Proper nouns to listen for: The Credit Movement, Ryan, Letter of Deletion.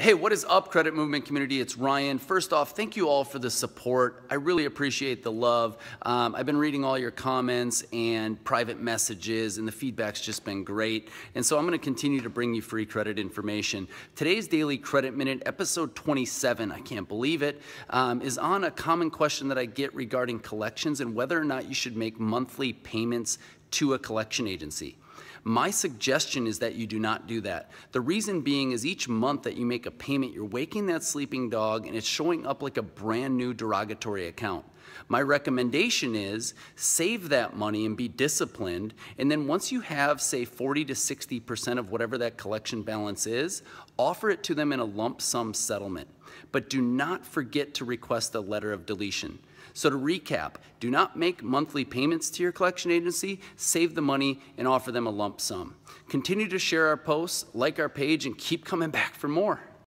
Hey, what is up, Credit Movement community? It's Ryan. First off, thank you all for the support. I really appreciate the love. I've been reading all your comments and private messages, and the feedback's just been great. And so I'm going to continue to bring you free credit information. Today's Daily Credit Minute, episode 27, I can't believe it, is on a common question that I get regarding collections and whether or not you should make monthly payments to a collection agency. My suggestion is that you do not do that. The reason being is each month that you make a payment, you're waking that sleeping dog and it's showing up like a brand new derogatory account. My recommendation is save that money and be disciplined, and then once you have, say, 40 to 60% of whatever that collection balance is, offer it to them in a lump sum settlement. But do not forget to request a letter of deletion. So to recap, do not make monthly payments to your collection agency, save the money, and offer them a lump sum. Continue to share our posts, like our page, and keep coming back for more.